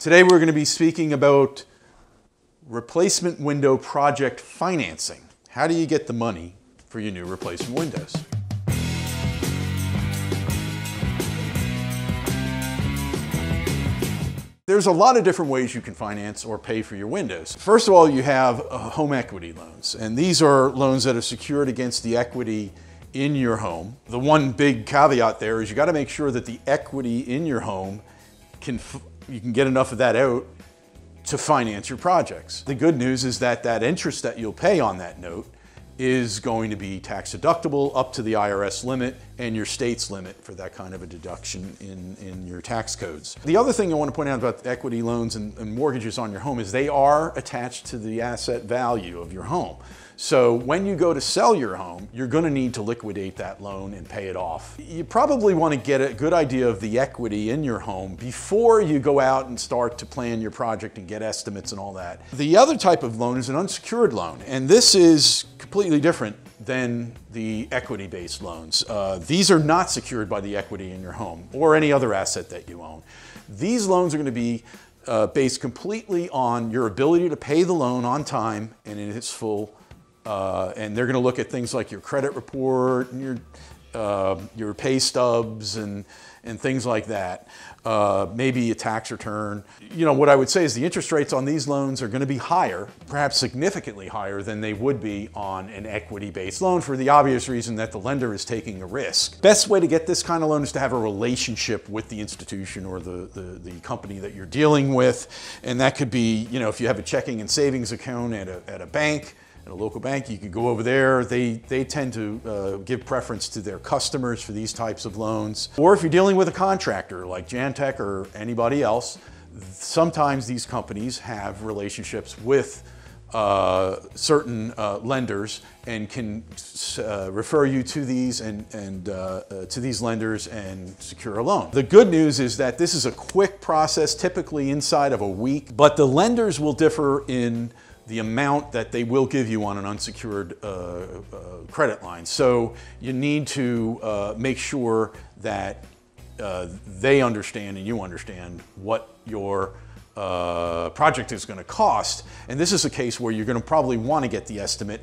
Today we're going to be speaking about replacement window project financing. How do you get the money for your new replacement windows? There's a lot of different ways you can finance or pay for your windows. First of all, you have home equity loans, and these are loans that are secured against the equity in your home. The one big caveat there is you got to make sure that the equity in your home you can get enough of that out to finance your projects. The good news is that that interest that you'll pay on that note is going to be tax deductible up to the IRS limit and your state's limit for that kind of a deduction in your tax codes. The other thing I want to point out about equity loans and mortgages on your home is they are attached to the asset value of your home. So when you go to sell your home, you're going to need to liquidate that loan and pay it off. You probably want to get a good idea of the equity in your home before you go out and start to plan your project and get estimates and all that. The other type of loan is an unsecured loan, and this is completely different than the equity-based loans. These are not secured by the equity in your home or any other asset that you own. These loans are going to be based completely on your ability to pay the loan on time and in its full. And they're going to look at things like your credit report and your pay stubs and things like that. Maybe a tax return. You know, what I would say is the interest rates on these loans are going to be higher, perhaps significantly higher than they would be on an equity-based loan for the obvious reason that the lender is taking a risk. Best way to get this kind of loan is to have a relationship with the institution or the company that you're dealing with. And that could be, you know, if you have a checking and savings account at a bank, at a local bank, you can go over there. They tend to give preference to their customers for these types of loans. Or if you're dealing with a contractor like Jantek or anybody else, sometimes these companies have relationships with certain lenders and can refer you to these lenders and secure a loan. The good news is that this is a quick process, typically inside of a week, but the lenders will differ in the amount that they will give you on an unsecured credit line. So you need to make sure that they understand and you understand what your project is going to cost. And this is a case where you're going to probably want to get the estimate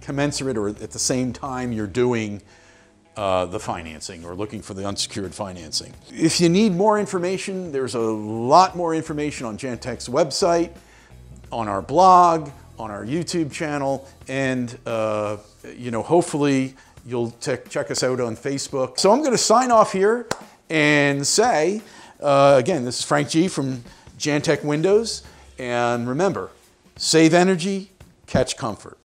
commensurate or at the same time you're doing the financing or looking for the unsecured financing. If you need more information, there's a lot more information on Jantek's website, on our blog, on our YouTube channel, and you know, hopefully you'll check us out on Facebook. So I'm going to sign off here and say, again, this is Frank G from Jantek Windows, and remember, save energy, catch comfort.